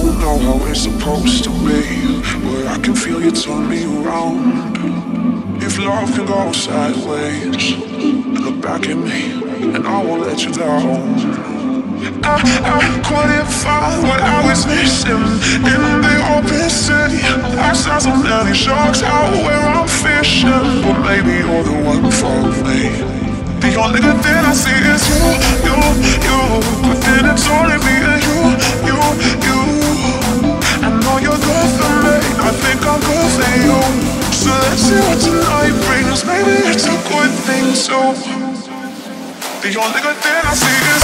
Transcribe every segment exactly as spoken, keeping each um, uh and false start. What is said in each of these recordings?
don't know how it's supposed to be, but I can feel you turn me around. If love can go sideways, look back at me, and I won't let you down. I, I couldn't find what I was missing in the open sea. I saw so many sharks out where I'm fishing, but maybe you're the one for me. The only good thing I see is you, you, you. But then it's only me and you, you, you. I know you're good for me, I think I'm good for you. So let's see what tonight brings, maybe it's a good thing too. The only good thing I see is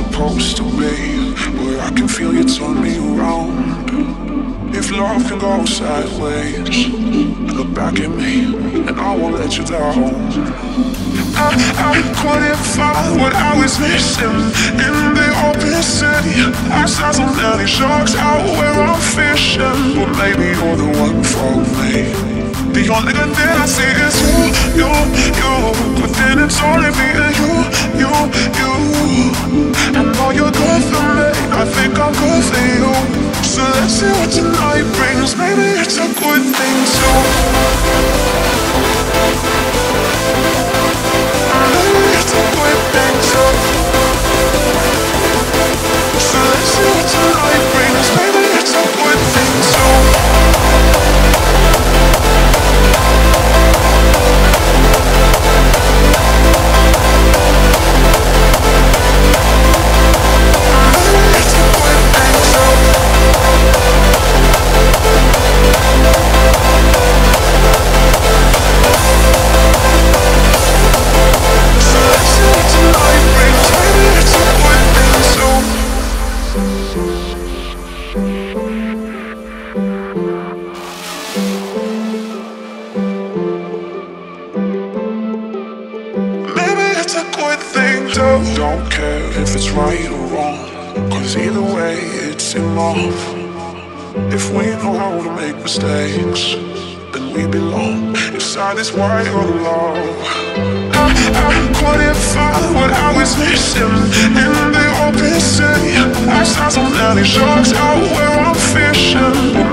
supposed to be, but I can feel you turn me around. If love can go sideways, look back at me, and I won't let you down. I, I couldn't find what I was missing in the open city. I saw so many sharks out where I'm fishing, but maybe you're the one for me. The only good thing I see is you, you, you. But then it's only me and you, you, you. I know you're good for me, I think I'm good for you. So let's see what tonight brings, maybe it's a good thing too. Maybe it's a good Don't care if it's right or wrong, cause either way it's enough. If we know how to make mistakes, then we belong inside this wild love. I, I couldn't find what I was missing in the open sea. I saw so many sharks out where I'm fishing,